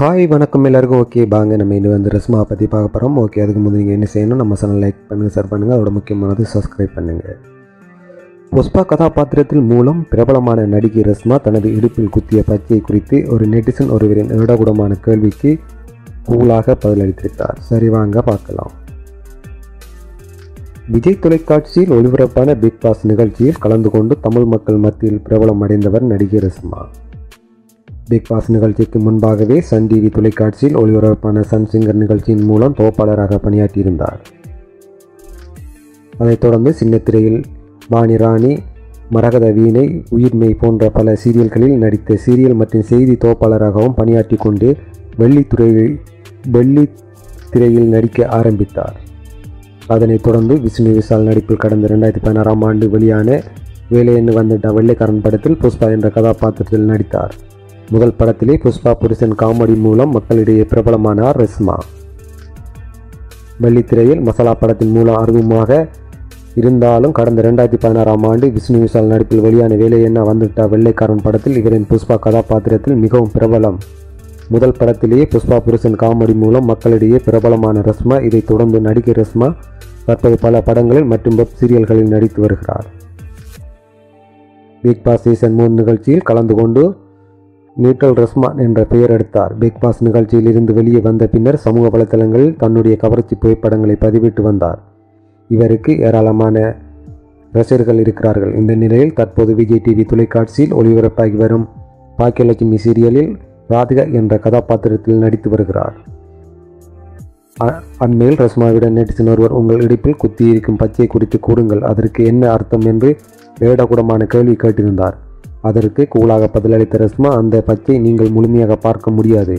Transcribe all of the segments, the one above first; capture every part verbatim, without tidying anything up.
High वनकम okay बांगे नम्म इन्नु वंदु रेश्मा पत्ति पार्क्क पोरोम। ओके अदुक्कु मुंदु नेंगा एन्ना सेयणुम नम्म चैनल लाइक पण्णुंगा शेर पण्णुंगा अदोड मुक्कियमानदु सब्सक्राइब पण्णुंगा। पुष्पा कथापात्रत्तिल मूलम प्रबलमान नडिगै रेश्मा तनदु इडुप्पिल कुत्तिय पच्चै कुरित्तु ओरु नेटिसन ओरुवरिन एडागुडमान केल्विक्कु कूलाग पदललित्तार। सरि वांगा पार्क्कलाम। विजय தொலைக்காட்சியில் ஒளிபரப்பான பிக் பாஸ் நிகழ்ச்சியில் கலந்து கொண்டு தமிழ் மக்கள் மத்தியில் பிரபலம் அடைந்தவர் நடிகை ரெஸ்மா. பிக் பாஸ் நிகழ்ச்சிக்கு முன்பாகவே சன் டிவி தொலைக்காட்சியில் ஒளிபரப்பான சன் சிங்கர் நிகழ்ச்சியின் மூலம் தொகுப்பாளராக பணியாற்றியிருந்தார். அதைத் தொடர்ந்து சின்னத்திரையில் வாணிராணி, மரகத வீணை, உயிர்மை போன்ற பல சீரியல்களில் நடித்த சீரியல் மற்றும் செய்தி தொகுப்பாளராகவும் பணியாற்றி கொண்டு வெள்ளித்திரையில் வெள்ளித்திரையில் நடிக்க ஆரம்பித்தார். அதனைத் தொடர்ந்து விஷ்ணு விசால் நடிப்பில் கடந்த ரெண்டாயிரத்தி பதினாறாம் ஆண்டு வெளியான வேலையென்னு வந்துட்ட வெள்ளைக்காரன் படத்தில் புஷ்பா என்ற கதாபாத்திரத்தில் நடித்தார். முதல் படத்திலே புஷ்பா புருஷன் காமெடி மூலம் மக்களிடையே பிரபலமானார் ரெஸ்மா. வெள்ளித்திரையில் மசாலா படத்தின் மூலம் ஆர்வமாக இருந்தாலும் கடந்த ரெண்டாயிரத்தி பதினாறாம் ஆண்டு விஷ்ணு விசால் நடிப்பில் வெளியான வேலையென்ன வந்துட்ட வெள்ளைக்காரன் படத்தில் இவரின் புஷ்பா கதாபாத்திரத்தில் மிகவும் பிரபலம். முதல் படத்திலேயே புஷ்பா புருஷன் காமெடி மூலம் மக்களிடையே பிரபலமான ரெஸ்மா இதைத் தொடர்ந்து நடிகை ரெஸ்மா தற்போது பல படங்களில் மற்றும் வெப் சீரியல்களில் நடித்து வருகிறார். பிக் பாஸ் சீசன் மூன்று நிகழ்ச்சியில் கலந்து கொண்டு நீட்டல் ரெஸ்மா என்ற பெயர் எடுத்தார். பிக் பாஸ் நிகழ்ச்சியில் இருந்து வெளியே வந்த பின்னர் சமூக வலைதளங்களில் தன்னுடைய கவர்ச்சி புகைப்படங்களை பதிவிட்டு வந்தார். இவருக்கு ஏராளமான ரசிகர்கள் இருக்கிறார்கள். இந்த நிலையில் தற்போது விஜய் டிவி தொலைக்காட்சியில் ஒளிபரப்பாகி வரும் பாக்கியலட்சுமி சீரியலில் ராதிகா என்ற கதாபாத்திரத்தில் நடித்து வருகிறார். அண்மையில் ரெஸ்மாவிடம் நெட்டிசன் ஒருவர் உங்கள் இடுப்பில் குத்தியிருக்கும் பச்சை குறித்து கூறுங்கள், அதற்கு என்ன அர்த்தம் என்று ஏடாகூடமான கேள்வி கேட்டிருந்தார். அதற்கு கூலாக பதிலளித்த ரெஸ்மா, அந்த பச்சை நீங்கள் முழுமையாக பார்க்க முடியாது,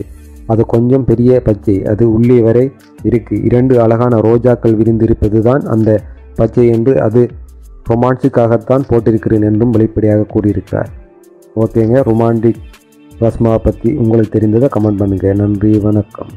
அது கொஞ்சம் பெரிய பச்சை, அது உள்ளே வரை இருக்கு, இரண்டு அழகான ரோஜாக்கள் விரிந்திருப்பது தான் அந்த பச்சை என்று, அது ரொமான்டிக்காகத்தான் போட்டிருக்கிறேன் என்றும் வெளிப்படையாக கூறியிருக்கிறார். ஓகேங்க, ரொமான்டிக் ரெஸ்மா பற்றி உங்களுக்கு தெரிந்ததை கமெண்ட் பண்ணுங்கள். நன்றி, வணக்கம்.